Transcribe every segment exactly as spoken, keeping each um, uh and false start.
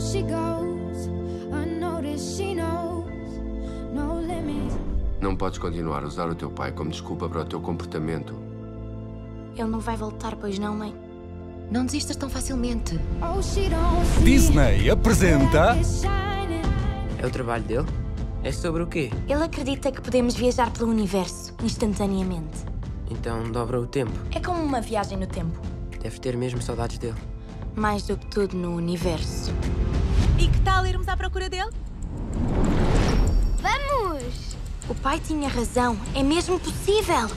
so she goes unnoticed, she knows no limit. Não podes continuar a usar o teu pai como desculpa para o teu comportamento. Ele não vai voltar, pois não, mãe? Não desistas tão facilmente. Disney apresenta... É o trabalho dele? É sobre o quê? Ele acredita que podemos viajar pelo universo instantaneamente. Então dobra o tempo. É como uma viagem no tempo. Deve ter mesmo saudades dele. Mais do que tudo no universo. E que tal irmos à procura dele? Vamos! O pai tinha razão. É mesmo possível.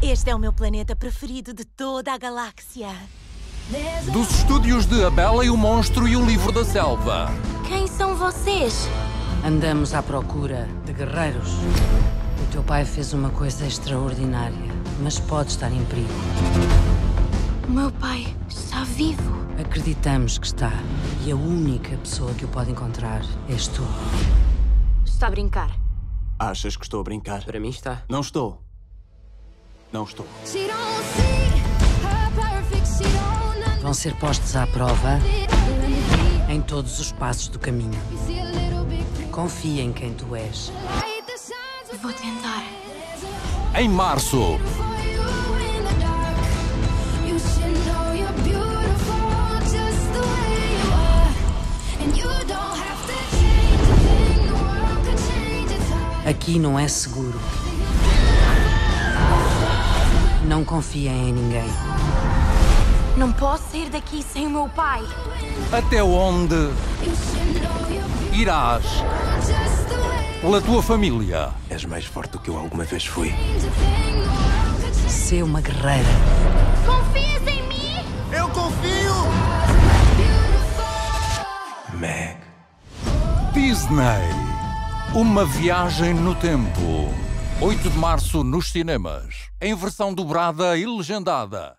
Este é o meu planeta preferido de toda a galáxia. Dos estúdios de A Bela e o Monstro e O Livro da Selva. Quem são vocês? Andamos à procura de guerreiros. O teu pai fez uma coisa extraordinária, mas pode estar em perigo. O meu pai está vivo. Acreditamos que está. E a única pessoa que o pode encontrar és tu. Está a brincar? Achas que estou a brincar? Para mim está. Não estou. Não estou. Vão ser postos à prova em todos os passos do caminho. Confia em quem tu és. Vou tentar. Em março. Aqui não é seguro. Não confiem em ninguém. Não posso sair daqui sem o meu pai. Até onde irás pela tua família? És mais forte do que eu alguma vez fui. Ser uma guerreira. Confias em mim? Eu confio! Meg. Disney. Uma Viagem no Tempo. oito de março nos cinemas, em versão dobrada e legendada.